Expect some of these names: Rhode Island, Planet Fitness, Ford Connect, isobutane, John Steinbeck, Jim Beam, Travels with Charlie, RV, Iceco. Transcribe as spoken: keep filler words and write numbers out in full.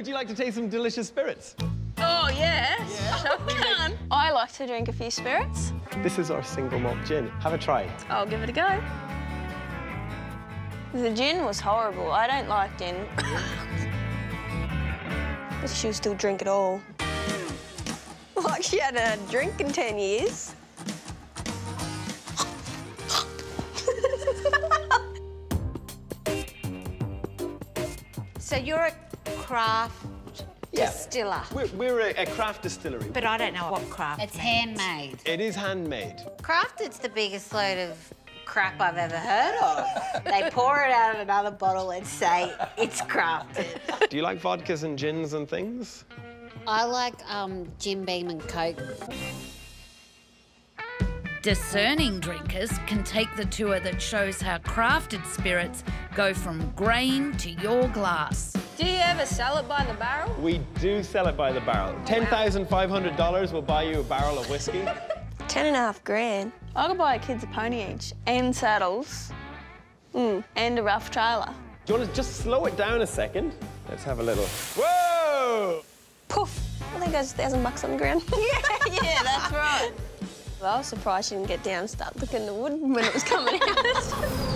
Would you like to taste some delicious spirits? Oh, yes. Yeah. Sure can. I like to drink a few spirits. This is our single malt gin. Have a try. I'll give it a go. The gin was horrible. I don't like gin. But she'll still drink it all. Like she hadn't had a drink in ten years. So you're a craft yeah. distiller? We're, we're a, a craft distillery. But I don't know what craft It's means. handmade. It is handmade. Crafted's the biggest load of crap I've ever heard of. They pour it out of another bottle and say, it's crafted. Do you like vodkas and gins and things? I like um, Jim Beam and Coke. Discerning drinkers can take the tour that shows how crafted spirits go from grain to your glass. Do you ever sell it by the barrel? We do sell it by the barrel. ten thousand five hundred dollars will buy you a barrel of whiskey. Ten and a half grand. I could buy kids a pony each and saddles mm. and a rough trailer. Do you want to just slow it down a second? Let's have a little. Whoa! Poof! I think goes a thousand bucks on the ground. Yeah, yeah, that's right. I was surprised she didn't get down and start looking at the wood when it was coming out.